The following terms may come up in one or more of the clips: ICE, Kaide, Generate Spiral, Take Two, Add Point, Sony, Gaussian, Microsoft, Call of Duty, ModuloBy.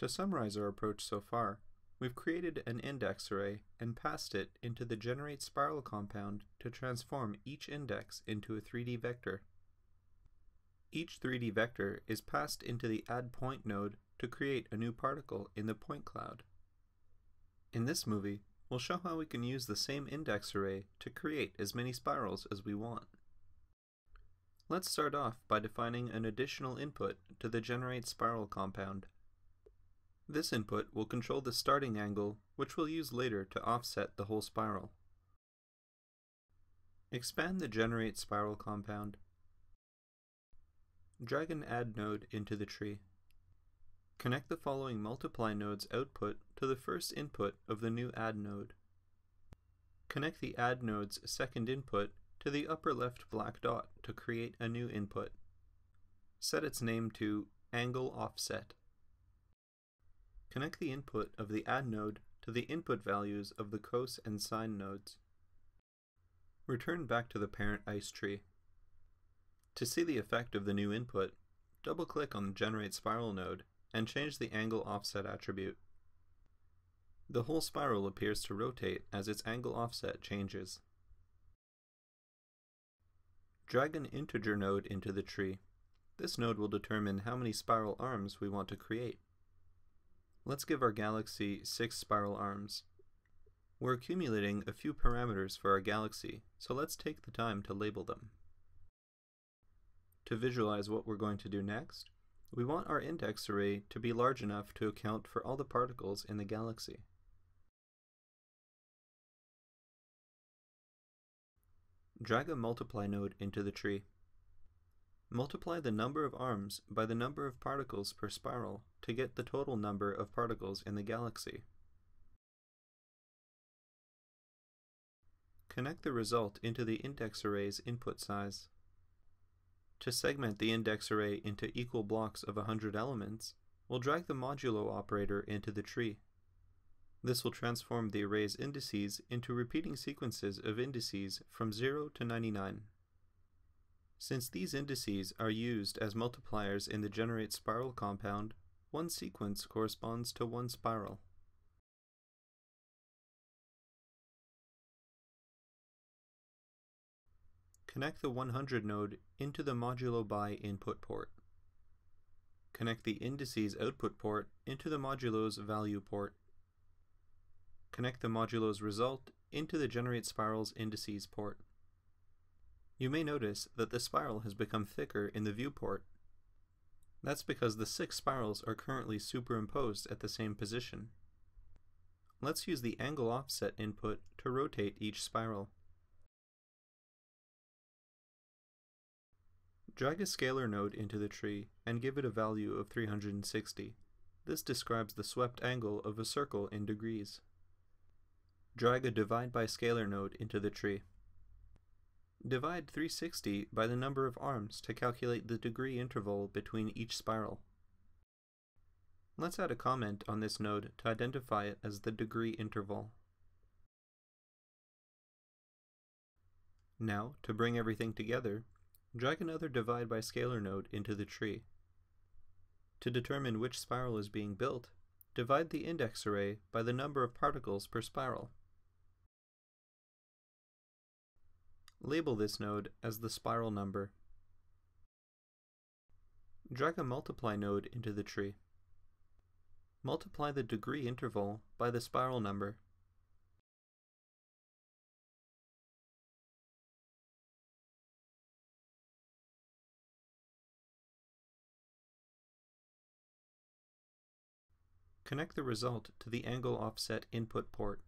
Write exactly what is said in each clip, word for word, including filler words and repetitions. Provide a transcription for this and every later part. To summarize our approach so far, we've created an index array and passed it into the Generate Spiral compound to transform each index into a three D vector. Each three D vector is passed into the Add Point node to create a new particle in the point cloud. In this movie, we'll show how we can use the same index array to create as many spirals as we want. Let's start off by defining an additional input to the Generate Spiral compound. This input will control the starting angle, which we'll use later to offset the whole spiral. Expand the Generate Spiral compound. Drag an Add node into the tree. Connect the following Multiply node's output to the first input of the new Add node. Connect the Add node's second input to the upper left black dot to create a new input. Set its name to Angle Offset. Connect the input of the Add node to the input values of the cos and sine nodes. Return back to the parent ICE tree. To see the effect of the new input, double-click on the Generate Spiral node and change the Angle Offset attribute. The whole spiral appears to rotate as its angle offset changes. Drag an integer node into the tree. This node will determine how many spiral arms we want to create. Let's give our galaxy six spiral arms. We're accumulating a few parameters for our galaxy, so let's take the time to label them. To visualize what we're going to do next, we want our index array to be large enough to account for all the particles in the galaxy. Drag a Multiply node into the tree. Multiply the number of arms by the number of particles per spiral to get the total number of particles in the galaxy. Connect the result into the index array's input size. To segment the index array into equal blocks of one hundred elements, we'll drag the modulo operator into the tree. This will transform the array's indices into repeating sequences of indices from zero to ninety-nine. Since these indices are used as multipliers in the Generate Spiral compound, one sequence corresponds to one spiral. Connect the one hundred node into the ModuloBy input port. Connect the indices output port into the modulo's value port. Connect the modulo's result into the Generate Spiral's indices port. You may notice that the spiral has become thicker in the viewport. That's because the six spirals are currently superimposed at the same position. Let's use the Angle Offset input to rotate each spiral. Drag a scalar node into the tree and give it a value of three hundred sixty. This describes the swept angle of a circle in degrees. Drag a Divide by Scalar node into the tree. Divide three hundred sixty by the number of arms to calculate the degree interval between each spiral. Let's add a comment on this node to identify it as the degree interval. Now, to bring everything together, drag another Divide by Scalar node into the tree. To determine which spiral is being built, divide the index array by the number of particles per spiral. Label this node as the spiral number. Drag a Multiply node into the tree. Multiply the degree interval by the spiral number. Connect the result to the Angle Offset input port.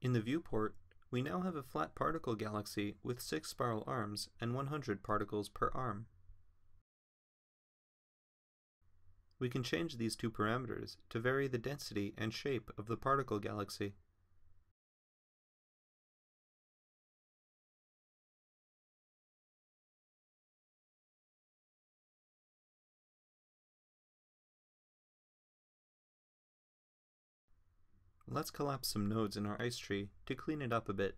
In the viewport, we now have a flat particle galaxy with six spiral arms and one hundred particles per arm. We can change these two parameters to vary the density and shape of the particle galaxy. Let's collapse some nodes in our ICE tree to clean it up a bit.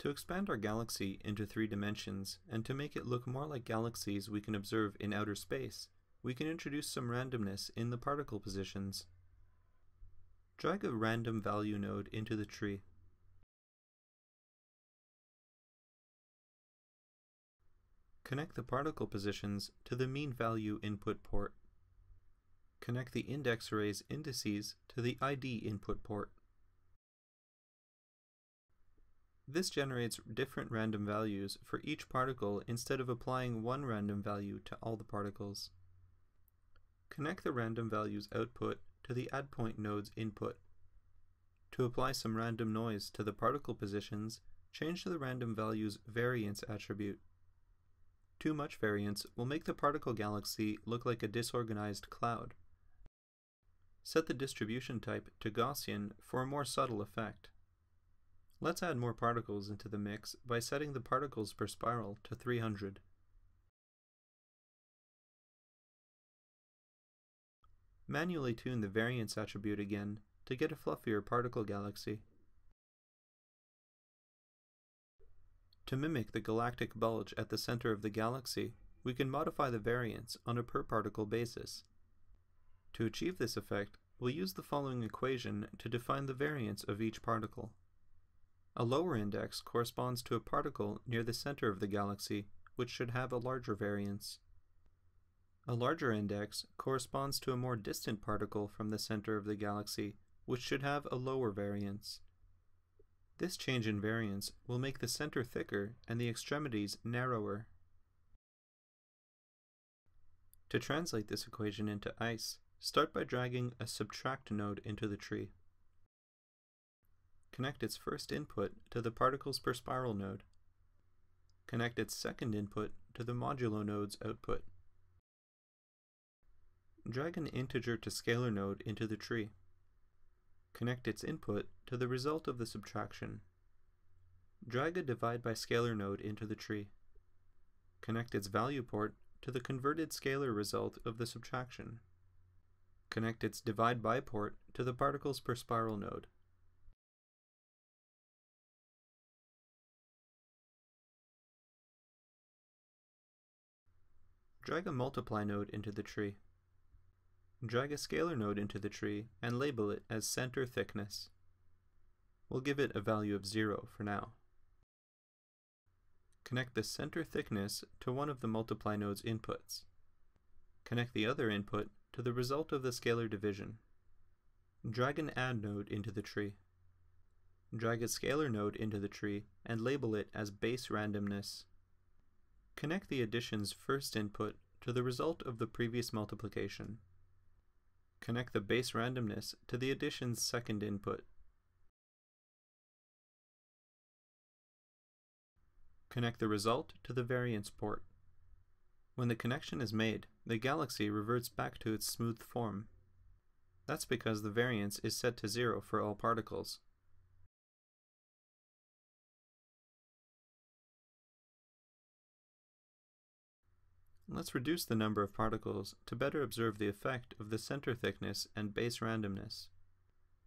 To expand our galaxy into three dimensions, and to make it look more like galaxies we can observe in outer space, we can introduce some randomness in the particle positions. Drag a random value node into the tree. Connect the particle positions to the mean value input port. Connect the index array's indices to the I D input port. This generates different random values for each particle instead of applying one random value to all the particles. Connect the random value's output to the Add Point node's input. To apply some random noise to the particle positions, change the random value's variance attribute. Too much variance will make the particle galaxy look like a disorganized cloud. Set the distribution type to Gaussian for a more subtle effect. Let's add more particles into the mix by setting the particles per spiral to three hundred. Manually tune the variance attribute again to get a fluffier particle galaxy. To mimic the galactic bulge at the center of the galaxy, we can modify the variance on a per particle basis. To achieve this effect, we'll use the following equation to define the variance of each particle. A lower index corresponds to a particle near the center of the galaxy, which should have a larger variance. A larger index corresponds to a more distant particle from the center of the galaxy, which should have a lower variance. This change in variance will make the center thicker and the extremities narrower. To translate this equation into ICE, start by dragging a subtract node into the tree. Connect its first input to the particles per spiral node. Connect its second input to the modulo node's output. Drag an integer to scalar node into the tree. Connect its input to the result of the subtraction. Drag a divide by scalar node into the tree. Connect its value port to the converted scalar result of the subtraction. Connect its divide by port to the particles per spiral node. Drag a multiply node into the tree. Drag a scalar node into the tree and label it as center thickness. We'll give it a value of zero for now. Connect the center thickness to one of the multiply node's inputs. Connect the other input to the result of the scalar division. Drag an add node into the tree. Drag a scalar node into the tree and label it as base randomness. Connect the addition's first input to the result of the previous multiplication. Connect the base randomness to the addition's second input. Connect the result to the variance port. When the connection is made, the galaxy reverts back to its smooth form. That's because the variance is set to zero for all particles. Let's reduce the number of particles to better observe the effect of the center thickness and base randomness.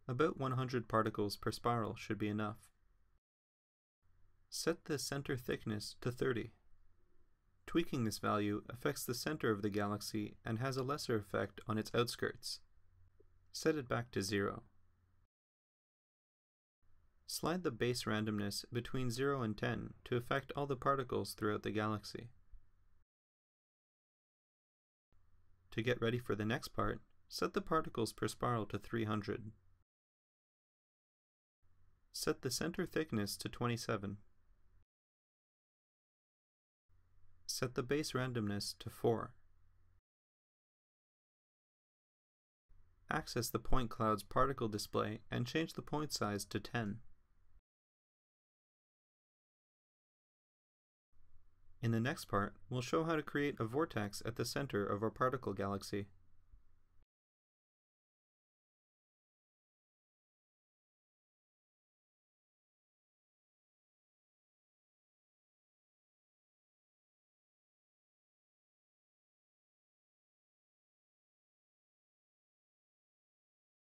About one hundred particles per spiral should be enough. Set the center thickness to thirty. Tweaking this value affects the center of the galaxy and has a lesser effect on its outskirts. Set it back to zero. Slide the base randomness between zero and ten to affect all the particles throughout the galaxy. To get ready for the next part, set the particles per spiral to three hundred. Set the center thickness to twenty-seven. Set the base randomness to four. Access the point cloud's particle display and change the point size to ten. In the next part, we'll show how to create a vortex at the center of our particle galaxy.